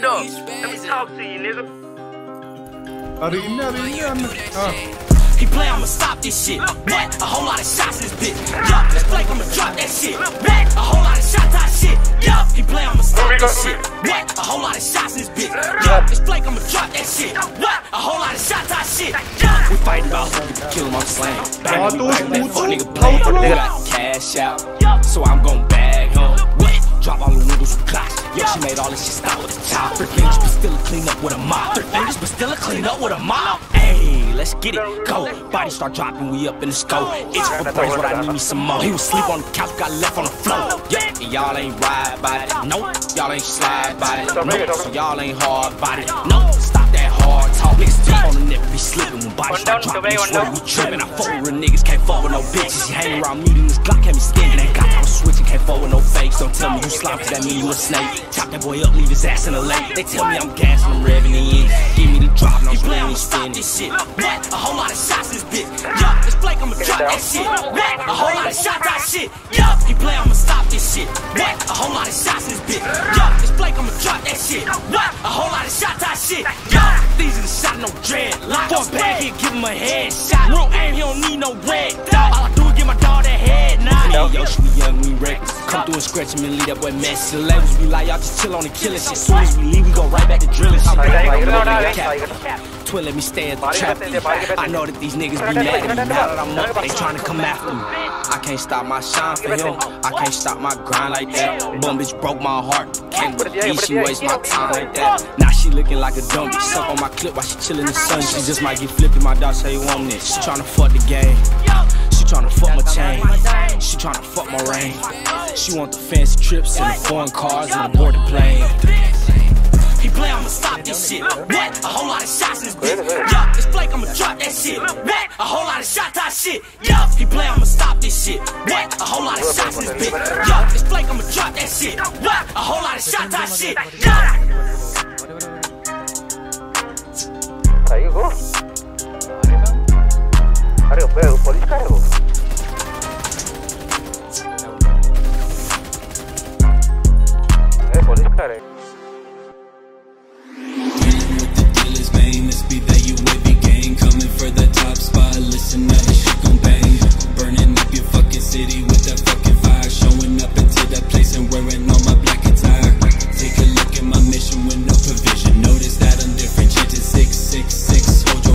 No, let me talk to you, nigga. He play, I'ma stop this shit. What? A whole lot of shots in this bitch. Yup, this play, I'ma drop that shit. What? A whole lot of shots, hot shit. Yup, he play, I'ma stop this shit. What? A whole lot of shots in this bitch. Yup, this play, I'ma drop that shit. What? A whole lot of shots, hot shit. Yup, we fighting about who can kill him, I'm slaying. Bang, let fuck nigga play. Nigga got cash out, so I'm gon' bag home. Drop all the windows with glass. Yo, she made all this shit stop with a chop. Third fingers, but still a clean up with a mop. Third fingers, but still a clean up with a mop. Ayy, let's get it, go. Body start dropping, we up in the scope. Itching for praise, but I need me some more. He was sleep on the couch, got left on the floor. Yeah, and y'all ain't ride by it. Nope, y'all ain't slide by it. Nope, so y'all ain't hard by it. Nope, stop that hard talk. Niggas deep on the nip, be slipping. When body start dropping, we swear we tripping. I fuck with real niggas, can't fuck with no bitches. He hang around me, then this Glock had me skinning. Ain't got time to switch, can't fuck with no fakes. Don't tell me you slime, cause that mean you a snake. Chop that boy up, leave his ass in the lake. They tell me I'm gas and I'm revving in. Give me the drop, no play, I'm stop this shit. What? A whole lot of shots in this bitch. Yup, this flake, I'ma drop that shit. What? A whole lot of shots, that shit. Yup, he play, I'ma stop this shit. What? A whole lot of shots in this bitch. Yup, this flake, I'ma drop that shit. What? A whole lot of shots, that shit. Yup, these are the shots, no dreadlocks. Four bag, he'll give him a headshot. Real aim, he don't need no red dot. All I do is give my dog that head nod. Yo, she be young, we reckless. Come through and scratch him and leave that boy messy. The labels be like, y'all just chill on the killing shit. Soon as we leave, we go right back to drilling shit. Twill, let me stay at the trap. I know that these niggas be mad at me. Now that I'm up, they tryna come after me. I can't stop my shine for him. I can't stop my grind like that. Bum bitch broke my heart. Can't with a D, she waste my time like that. Now she looking like a dumb bitch. Suck on my clip while she chillin' in the sun. She just might get flippin'. My dog say you want this. She tryna fuck the game. She tryna fuck my chain. She tryna fuck my ring. She want the fancy trips and the foreign cars and the boarding plane. He play, I'ma stop this shit. What? A whole lot of shots in this bitch. Yup, this flake, I'ma drop that shit. What? A whole lot of shots, hot shit. Yup, he play, I'ma stop this shit. What? A whole lot of shots in this bitch. Yup, this flake, I'ma drop that shit. What? A whole lot of shots, hot shit. Yup. There you go. Are you police car?